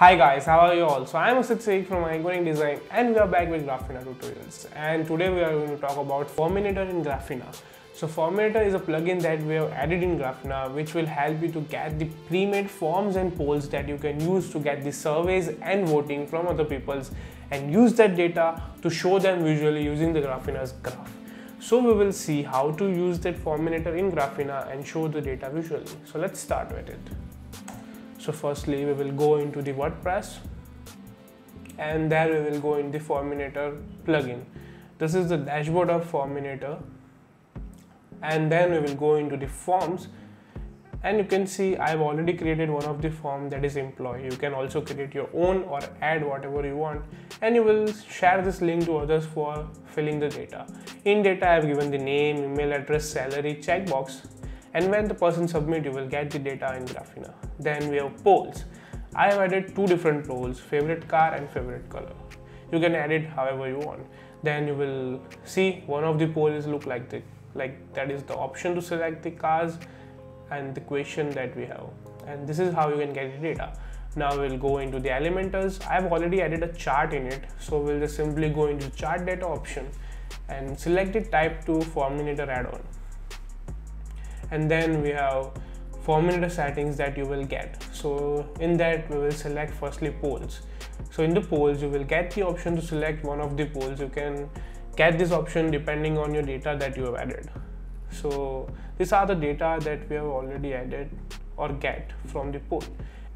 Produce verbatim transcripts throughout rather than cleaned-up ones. Hi guys, how are you all? So I am Asit Saikh from Iqonic Design and we are back with Graphina tutorials, and today we are going to talk about Forminator in Graphina. So Forminator is a plugin that we have added in Graphina which will help you to get the pre-made forms and polls that you can use to get the surveys and voting from other people's and use that data to show them visually using the Graphina's graph. So we will see how to use that Forminator in Graphina and show the data visually. So let's start with it. So firstly, we will go into the WordPress and there we will go in the Forminator plugin. This is the dashboard of Forminator, and then we will go into the forms, and you can see I've already created one of the form that is employee. You can also create your own or add whatever you want, and you will share this link to others for filling the data. In data, I've given the name, email address, salary, checkbox. And when the person submit, you will get the data in Graphina. Then we have polls. I have added two different polls, favorite car and favorite color. You can add it however you want. Then you will see one of the polls look like the, like that is the option to select the cars and the question that we have. And this is how you can get the data. Now we'll go into the Elementors. I've already added a chart in it. So we'll just simply go into chart data option and select the type to Forminator add-on. And then we have Forminator settings that you will get. So in that we will select firstly polls. So in the polls you will get the option to select one of the polls. You can get this option depending on your data that you have added. So these are the data that we have already added or get from the poll.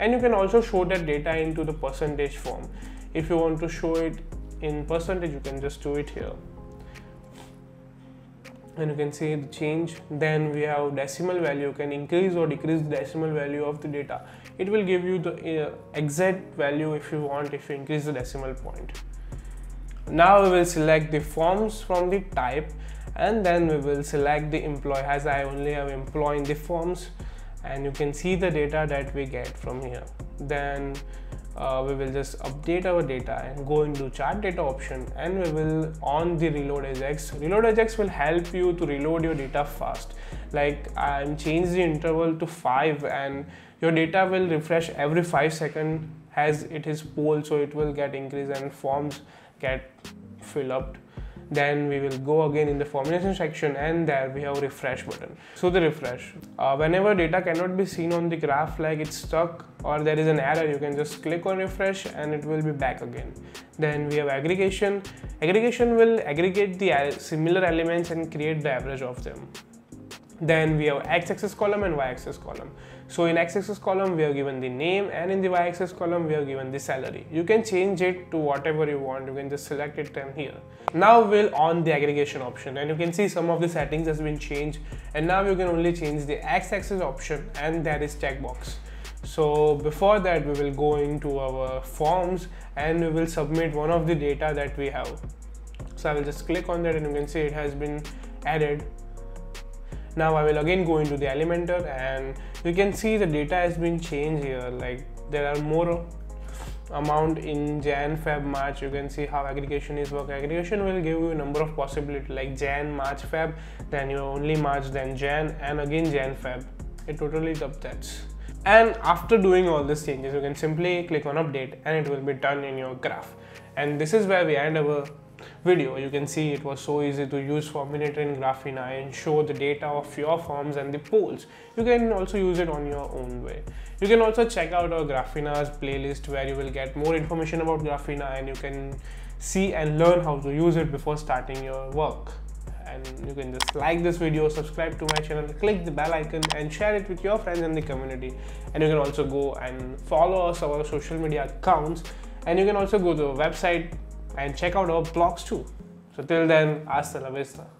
And you can also show that data into the percentage form. If you want to show it in percentage, you can just do it here. And you can see the change. Then we have decimal value. You can increase or decrease the decimal value of the data. It will give you the uh, exact value if you want, if you increase the decimal point. Now we will select the forms from the type, and then we will select the employee, as I only have employee in the forms, and you can see the data that we get from here. Then Uh, we will just update our data and go into chart data option, and we will on the reload Ajax. Reload Ajax will help you to reload your data fast. Like I'm changed the interval to five, and your data will refresh every five seconds as it is poll, so it will get increased and forms get filled up. Then we will go again in the formulation section, and there we have refresh button. So the refresh, uh, whenever data cannot be seen on the graph, like it's stuck or there is an error, you can just click on refresh and it will be back again. Then we have aggregation. Aggregation will aggregate the similar elements and create the average of them. Then we have x-axis column and y-axis column. So in x-axis column we have given the name, and in the y-axis column we have given the salary. You can change it to whatever you want. You can just select it from here. Now we'll on the aggregation option, and you can see some of the settings has been changed, and now you can only change the x-axis option, and that is checkbox. So before that we will go into our forms and we will submit one of the data that we have. So I will just click on that, and you can see it has been added. Now I will again go into the Elementor, and you can see the data has been changed here. Like there are more amount in Jan, Feb, March. You can see how aggregation is work. Aggregation will give you a number of possibilities, like Jan, March, Feb, then you only March, then Jan, and again Jan, Feb. It totally updates. And after doing all these changes, you can simply click on update and it will be done in your graph. And this is where we end our video. You can see it was so easy to use Forminator in Graphina and show the data of your forms and the polls. You can also use it on your own way. You can also check out our Graphina's playlist where you will get more information about Graphina, and you can see and learn how to use it before starting your work. And you can just like this video, subscribe to my channel, click the bell icon and share it with your friends and the community. And you can also go and follow us on our social media accounts, and you can also go to our website and check out our blogs too. So till then, hasta la vista.